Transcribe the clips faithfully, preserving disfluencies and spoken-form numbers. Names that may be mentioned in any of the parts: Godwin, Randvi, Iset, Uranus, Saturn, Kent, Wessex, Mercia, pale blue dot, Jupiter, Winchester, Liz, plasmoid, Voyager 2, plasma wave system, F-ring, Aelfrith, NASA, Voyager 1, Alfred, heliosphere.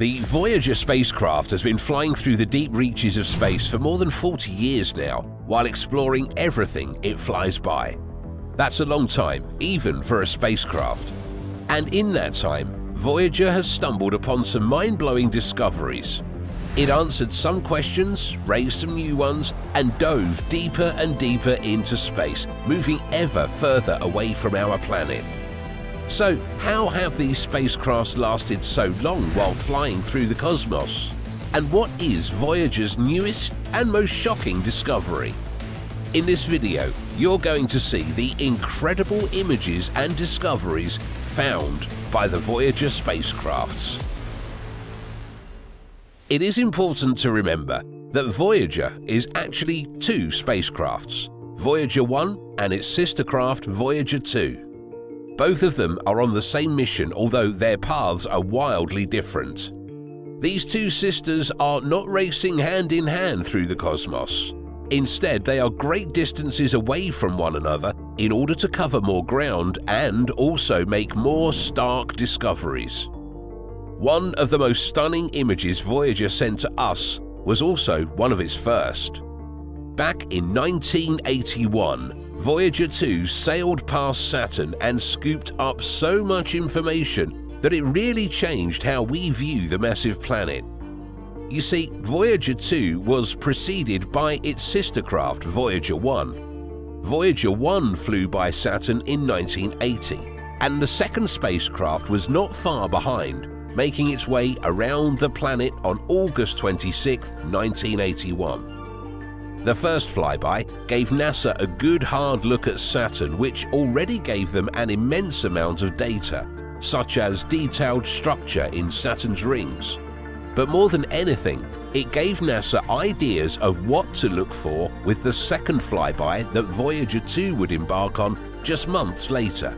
The Voyager spacecraft has been flying through the deep reaches of space for more than forty years now, while exploring everything it flies by. That's a long time, even for a spacecraft. And in that time, Voyager has stumbled upon some mind-blowing discoveries. It answered some questions, raised some new ones, and dove deeper and deeper into space, moving ever further away from our planet. So, how have these spacecrafts lasted so long while flying through the cosmos? And what is Voyager's newest and most shocking discovery? In this video, you're going to see the incredible images and discoveries found by the Voyager spacecrafts. It is important to remember that Voyager is actually two spacecrafts, Voyager one and its sister craft Voyager two. Both of them are on the same mission, although their paths are wildly different. These two sisters are not racing hand in hand through the cosmos. Instead, they are great distances away from one another in order to cover more ground and also make more stark discoveries. One of the most stunning images Voyager sent to us was also one of its first. Back in nineteen eighty-one, Voyager two sailed past Saturn and scooped up so much information that it really changed how we view the massive planet. You see, Voyager two was preceded by its sister craft Voyager one. Voyager one flew by Saturn in nineteen eighty, and the second spacecraft was not far behind, making its way around the planet on August twenty-sixth, nineteen eighty-one. The first flyby gave NASA a good hard look at Saturn, which already gave them an immense amount of data, such as detailed structure in Saturn's rings. But more than anything, it gave NASA ideas of what to look for with the second flyby that Voyager two would embark on just months later.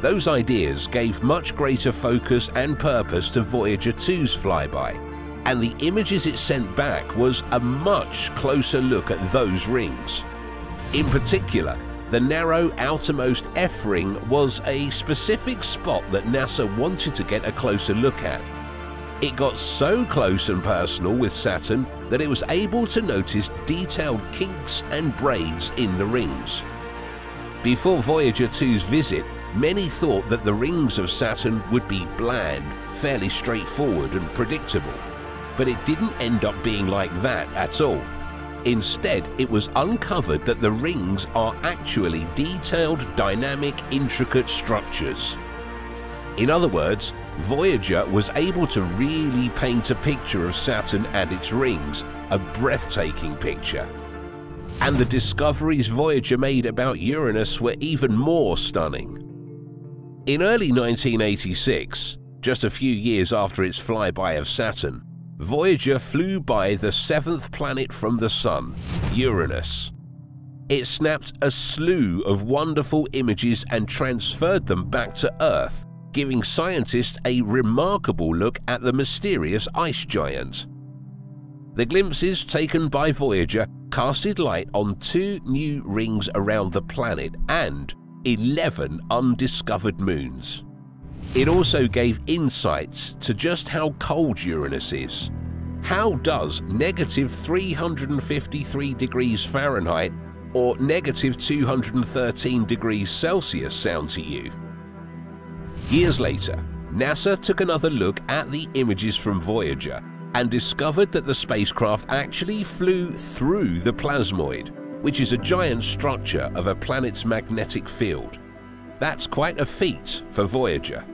Those ideas gave much greater focus and purpose to Voyager two's flyby, and the images it sent back was a much closer look at those rings. In particular, the narrow outermost F ring was a specific spot that NASA wanted to get a closer look at. It got so close and personal with Saturn that it was able to notice detailed kinks and braids in the rings. Before Voyager two's visit, many thought that the rings of Saturn would be bland, fairly straightforward and predictable. But it didn't end up being like that at all. Instead, it was uncovered that the rings are actually detailed, dynamic, intricate structures. In other words, Voyager was able to really paint a picture of Saturn and its rings, a breathtaking picture. And the discoveries Voyager made about Uranus were even more stunning. In early nineteen eighty-six, just a few years after its flyby of Saturn, Voyager flew by the seventh planet from the Sun, Uranus. It snapped a slew of wonderful images and transferred them back to Earth, giving scientists a remarkable look at the mysterious ice giant. The glimpses taken by Voyager casted light on two new rings around the planet and eleven undiscovered moons. It also gave insights to just how cold Uranus is. How does negative three hundred fifty-three degrees Fahrenheit or negative two hundred thirteen degrees Celsius sound to you? Years later, NASA took another look at the images from Voyager and discovered that the spacecraft actually flew through the plasmoid, which is a giant structure of a planet's magnetic field. That's quite a feat for Voyager.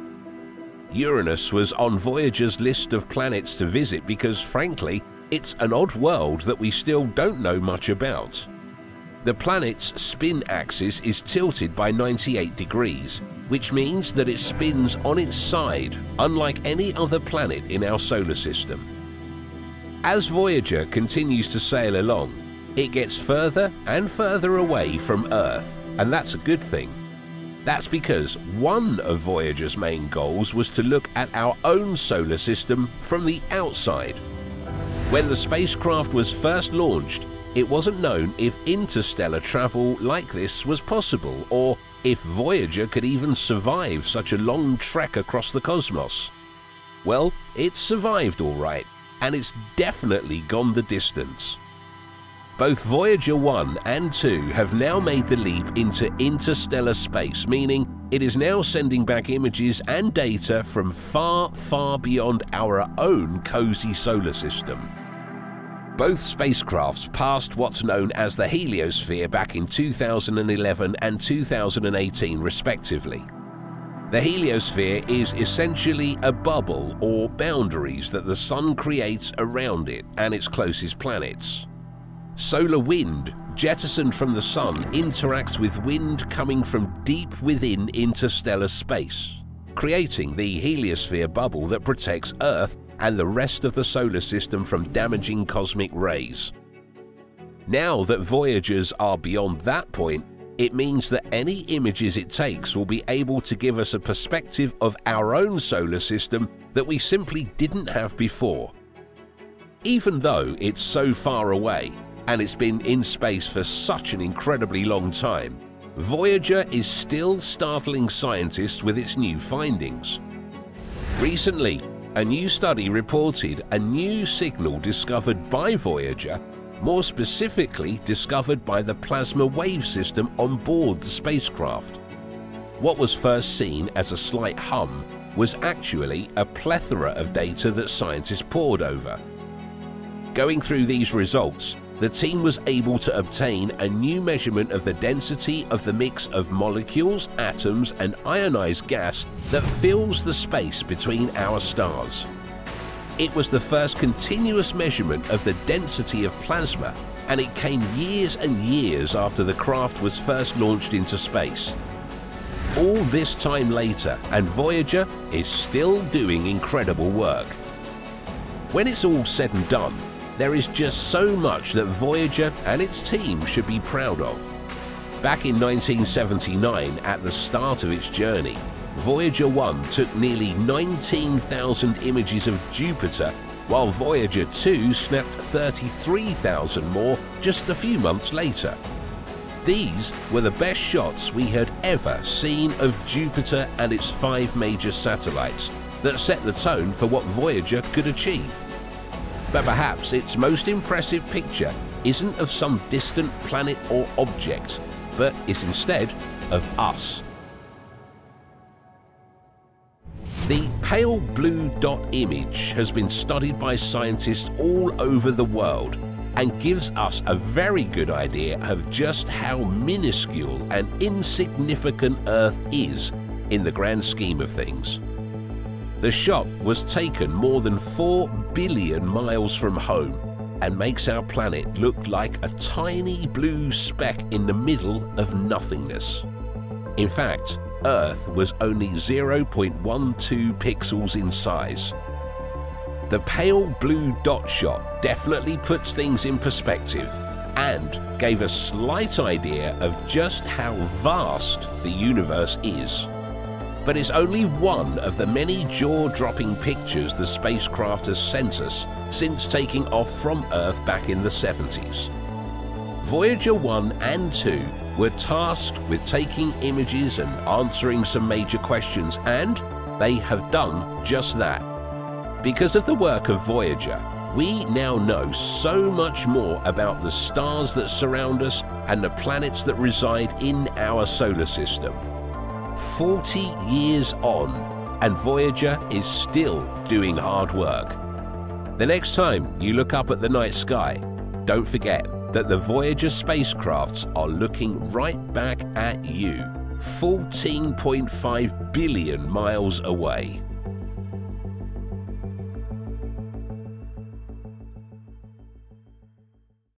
Uranus was on Voyager's list of planets to visit because, frankly, it's an odd world that we still don't know much about. The planet's spin axis is tilted by ninety-eight degrees, which means that it spins on its side, unlike any other planet in our solar system. As Voyager continues to sail along, it gets further and further away from Earth, and that's a good thing. That's because one of Voyager's main goals was to look at our own solar system from the outside. When the spacecraft was first launched, it wasn't known if interstellar travel like this was possible or if Voyager could even survive such a long trek across the cosmos. Well, it's survived all right, and it's definitely gone the distance. Both Voyager one and two have now made the leap into interstellar space, meaning it is now sending back images and data from far, far beyond our own cozy solar system. Both spacecrafts passed what's known as the heliosphere back in two thousand eleven and two thousand eighteen respectively. The heliosphere is essentially a bubble or boundaries that the Sun creates around it and its closest planets. Solar wind, jettisoned from the Sun, interacts with wind coming from deep within interstellar space, creating the heliosphere bubble that protects Earth and the rest of the solar system from damaging cosmic rays. Now that Voyagers are beyond that point, it means that any images it takes will be able to give us a perspective of our own solar system that we simply didn't have before. Even though it's so far away, and it's been in space for such an incredibly long time, Voyager is still startling scientists with its new findings. Recently, a new study reported a new signal discovered by Voyager, more specifically discovered by the plasma wave system on board the spacecraft. What was first seen as a slight hum was actually a plethora of data that scientists pored over. Going through these results, the team was able to obtain a new measurement of the density of the mix of molecules, atoms, and ionized gas that fills the space between our stars. It was the first continuous measurement of the density of plasma, and it came years and years after the craft was first launched into space. All this time later, and Voyager is still doing incredible work. When it's all said and done, there is just so much that Voyager and its team should be proud of. Back in nineteen seventy-nine, at the start of its journey, Voyager one took nearly nineteen thousand images of Jupiter, while Voyager two snapped thirty-three thousand more just a few months later. These were the best shots we had ever seen of Jupiter and its five major satellites that set the tone for what Voyager could achieve. But perhaps its most impressive picture isn't of some distant planet or object, but is instead of us. The pale blue dot image has been studied by scientists all over the world and gives us a very good idea of just how minuscule and insignificant Earth is in the grand scheme of things. The shot was taken more than four billion miles from home and makes our planet look like a tiny blue speck in the middle of nothingness. In fact, Earth was only zero point one two pixels in size. The pale blue dot shot definitely puts things in perspective and gave a slight idea of just how vast the universe is. But it's only one of the many jaw-dropping pictures the spacecraft has sent us since taking off from Earth back in the seventies. Voyager one and two were tasked with taking images and answering some major questions, and they have done just that. Because of the work of Voyager, we now know so much more about the stars that surround us and the planets that reside in our solar system. forty years on, and Voyager is still doing hard work. The next time you look up at the night sky, don't forget that the Voyager spacecrafts are looking right back at you, fourteen point five billion miles away.